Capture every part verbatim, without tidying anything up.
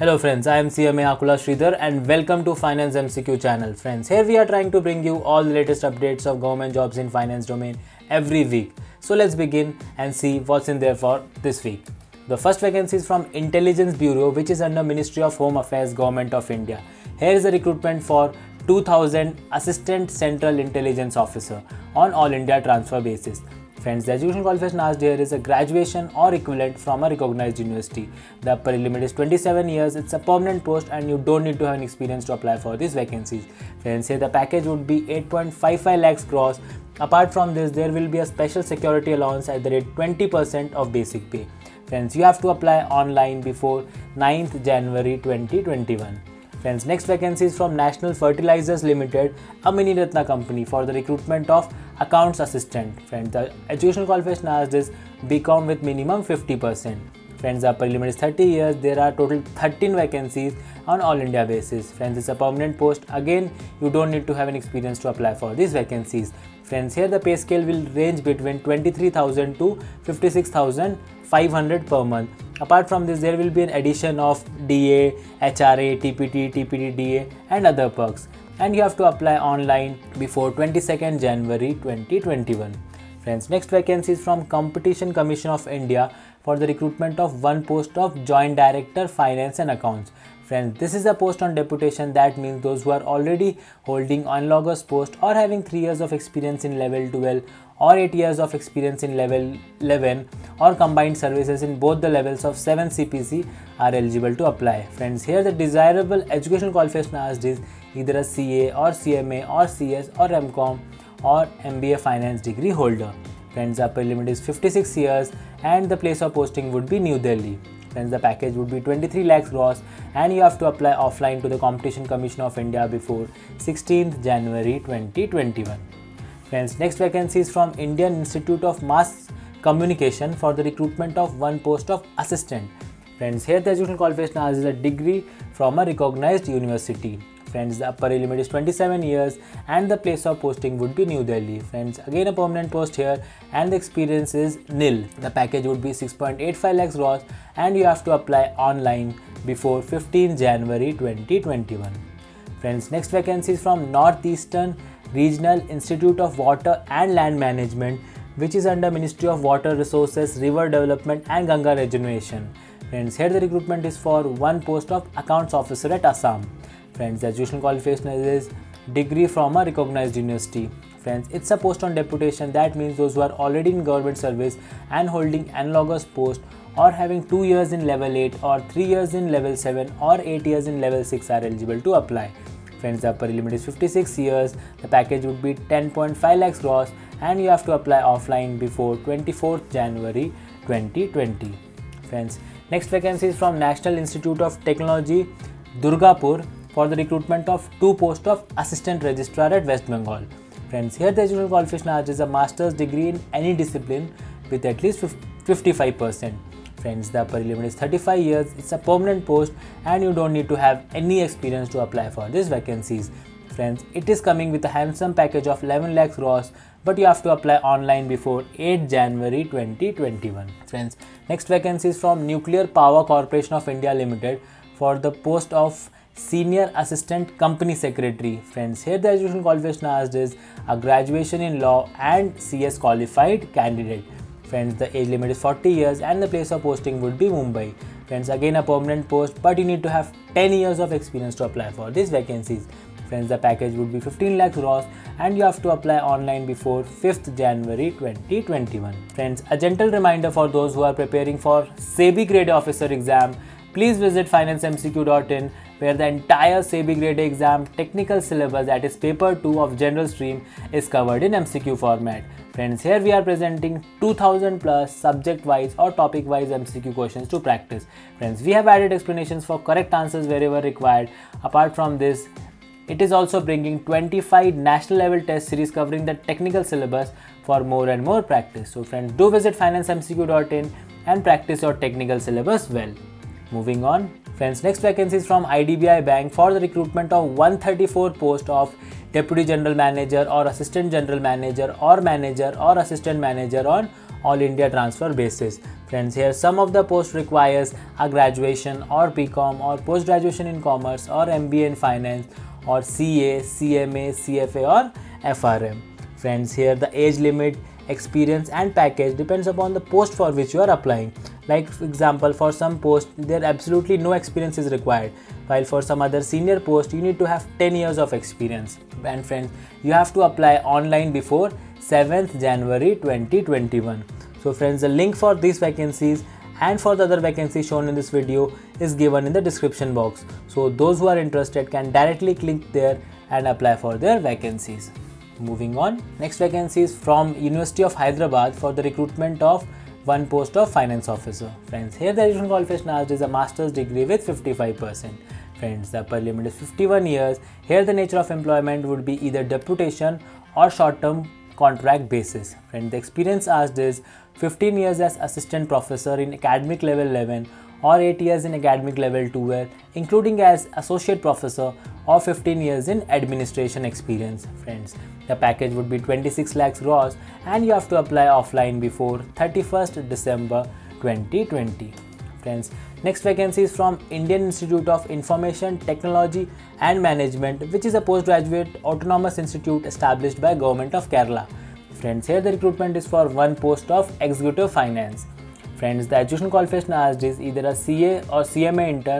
Hello friends, I am C M A Akula Shridhar and welcome to Finance M C Q channel. Friends, here we are trying to bring you all the latest updates of government jobs in finance domain every week. So let's begin and see what's in there for this week. The first vacancy is from Intelligence Bureau, which is under Ministry of Home Affairs, Government of India. Here is a recruitment for two thousand Assistant Central Intelligence Officer on All India transfer basis. Friends, the education qualification asked here is a graduation or equivalent from a recognized university. The upper limit is twenty-seven years, it's a permanent post and you don't need to have an experience to apply for these vacancies. Friends, here the package would be eight point five five lakhs gross. Apart from this, there will be a special security allowance at the rate twenty percent of basic pay. Friends, you have to apply online before ninth January twenty twenty-one. Friends, next vacancy is from National Fertilizers Limited, a mini Ratna company, for the recruitment of Accounts Assistant. Friends, the educational qualification asked is B Com with minimum fifty percent. Friends, the upper limit is thirty years. There are total thirteen vacancies on All India basis. Friends, it's a permanent post. Again, you don't need to have an experience to apply for these vacancies. Friends, here the pay scale will range between twenty-three thousand to fifty-six thousand five hundred per month. Apart from this, there will be an addition of D A, H R A, T P T, T P T D A and other perks. And you have to apply online before twenty-second January twenty twenty-one. Friends, next vacancy is from Competition Commission of India for the recruitment of one post of Joint Director Finance and Accounts. Friends, this is a post on deputation. That means those who are already holding on-loggers post or having three years of experience in level twelve or eight years of experience in level eleven or combined services in both the levels of seven C P C are eligible to apply. Friends, here the desirable educational qualification asked is either a C A or C M A or C S or M Com or M B A finance degree holder. Friends, the upper limit is fifty-six years and the place of posting would be New Delhi. Friends, the package would be twenty-three lakhs gross and you have to apply offline to the Competition Commission of India before sixteenth January twenty twenty-one. Friends, next vacancy is from Indian Institute of Mass Communication for the recruitment of one post of Assistant. Friends, here the educational qualification is a degree from a recognized university. Friends, the upper limit is twenty-seven years and the place of posting would be New Delhi. Friends, again a permanent post here and the experience is nil. The package would be six point eight five lakhs gross and you have to apply online before fifteenth January twenty twenty-one. Friends, next vacancy is from Northeastern Regional Institute of Water and Land Management, which is under Ministry of Water Resources, River Development and Ganga Rejuvenation. Friends, here the recruitment is for one post of Accounts Officer at Assam. Friends, the educational qualification is degree from a recognized university. Friends, it's a post on deputation. That means those who are already in government service and holding analogous post or having two years in level eight or three years in level seven or eight years in level six are eligible to apply. Friends, the upper limit is fifty-six years. The package would be ten point five lakhs gross and you have to apply offline before twenty-fourth January twenty twenty. Friends, next vacancy is from National Institute of Technology, Durgapur, for the recruitment of two posts of Assistant Registrar at West Bengal. Friends, here the educational qualification is a master's degree in any discipline with at least fifty-five percent. Friends, the upper limit is thirty-five years, it's a permanent post and you don't need to have any experience to apply for these vacancies. Friends, it is coming with a handsome package of eleven lakhs gross, but you have to apply online before eighth January twenty twenty-one. Friends, next vacancy is from Nuclear Power Corporation of India Limited for the post of Senior Assistant Company Secretary. Friends, here the educational qualification asked is a graduation in law and C S qualified candidate. Friends, the age limit is forty years and the place of posting would be Mumbai. Friends, again a permanent post, but you need to have ten years of experience to apply for these vacancies. Friends, the package would be fifteen lakhs gross and you have to apply online before fifth January twenty twenty-one. Friends, a gentle reminder for those who are preparing for S E B I Grade Officer exam, please visit finance M C Q dot in, where the entire S E B I Grade A exam technical syllabus, that is paper two of general stream, is covered in M C Q format. Friends, here we are presenting two thousand plus subject wise or topic wise M C Q questions to practice. Friends, we have added explanations for correct answers wherever required. Apart from this, it is also bringing twenty-five national level test series covering the technical syllabus for more and more practice. So friends, do visit finance M C Q dot in and practice your technical syllabus well. Moving on, friends, next vacancy is from I D B I Bank for the recruitment of one hundred thirty-four post of Deputy General Manager or Assistant General Manager or Manager or Assistant Manager on All India transfer basis. Friends, here some of the post requires a graduation or BCom or post graduation in commerce or M B A in finance or C A, C M A, C F A or F R M. Friends, here the age limit, experience and package depends upon the post for which you are applying. Like for example, for some post there absolutely no experience is required, while for some other senior post you need to have ten years of experience. And friends, you have to apply online before seventh January twenty twenty-one. So friends, the link for these vacancies and for the other vacancies shown in this video is given in the description box. So those who are interested can directly click there and apply for their vacancies. Moving on, next vacancy is from University of Hyderabad for the recruitment of one post of finance officer. Friends, here the additional qualification asked is a master's degree with fifty-five percent. Friends, the upper limit is fifty-one years. Here the nature of employment would be either deputation or short-term contract basis. Friends, the experience asked is fifteen years as assistant professor in academic level eleven or eight years in academic level two, including as associate professor, or fifteen years in administration experience. Friends, the package would be twenty-six lakhs gross and you have to apply offline before thirty-first December twenty twenty. Friends, next vacancy is from Indian Institute of Information Technology and Management, which is a postgraduate autonomous institute established by Government of Kerala. Friends, here the recruitment is for one post of executive finance. Friends, the education qualification asked is either a C A or C M A inter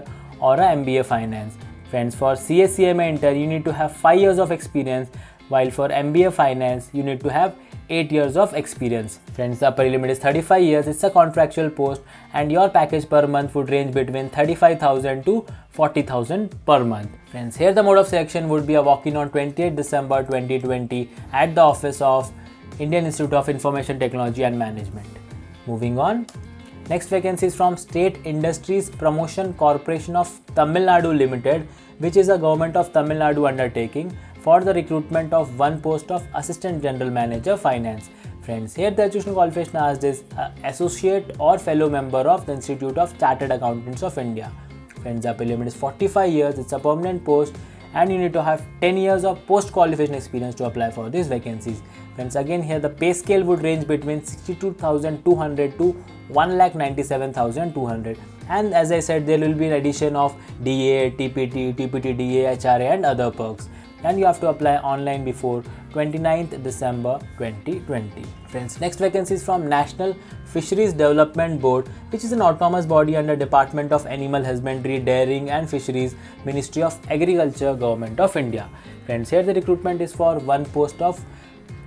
or a M B A finance. Friends, for C A C M A inter you need to have five years of experience, while for M B A finance you need to have eight years of experience. Friends, the upper limit is thirty-five years, it's a contractual post and your package per month would range between thirty-five thousand to forty thousand per month. Friends, here the mode of selection would be a walk-in on twenty-eighth December twenty twenty at the office of Indian Institute of Information Technology and Management. Moving on. Next vacancy is from State Industries Promotion Corporation of Tamil Nadu Limited, which is a Government of Tamil Nadu undertaking for the recruitment of one post of Assistant General Manager Finance. Friends, here the educational qualification asked is uh, associate or fellow member of the Institute of Chartered Accountants of India. Friends, the upper limit is forty-five years, it's a permanent post and you need to have ten years of post qualification experience to apply for these vacancies. Friends, again here the pay scale would range between sixty-two thousand two hundred to one lakh ninety-seven thousand two hundred, and as I said there will be an addition of D A, T P T, T P T D A, H R A and other perks, and you have to apply online before twenty-ninth December twenty twenty. Friends, next vacancy is from National Fisheries Development Board, which is an autonomous body under Department of Animal Husbandry, Dairying and Fisheries, Ministry of Agriculture, Government of India. Friends, here the recruitment is for one post of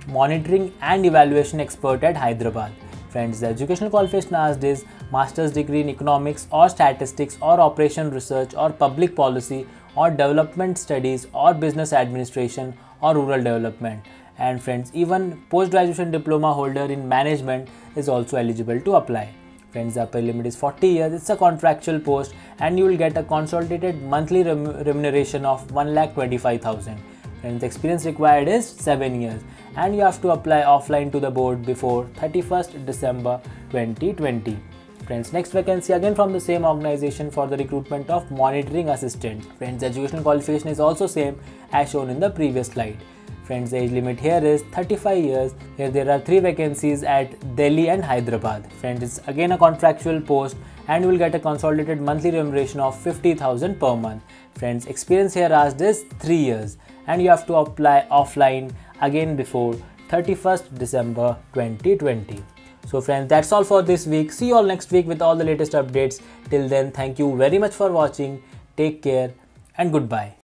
monitoring and evaluation expert at Hyderabad. Friends, the educational qualification asked is master's degree in economics or statistics or operation research or public policy or development studies or business administration or rural development. And friends, even post-graduation diploma holder in management is also eligible to apply. Friends, the upper limit is forty years, it's a contractual post and you will get a consolidated monthly rem remuneration of one lakh twenty-five thousand. Friends, the experience required is seven years and you have to apply offline to the board before thirty-first December twenty twenty. Friends, next vacancy again from the same organization for the recruitment of monitoring assistant. Friends, educational qualification is also same as shown in the previous slide. Friends, the age limit here is thirty-five years. Here there are three vacancies at Delhi and Hyderabad. Friends, it's again a contractual post and you will get a consolidated monthly remuneration of fifty thousand per month. Friends, experience here asked is three years and you have to apply offline again before thirty-first December twenty twenty. So friends, that's all for this week. See you all next week with all the latest updates. Till then, thank you very much for watching. Take care and goodbye.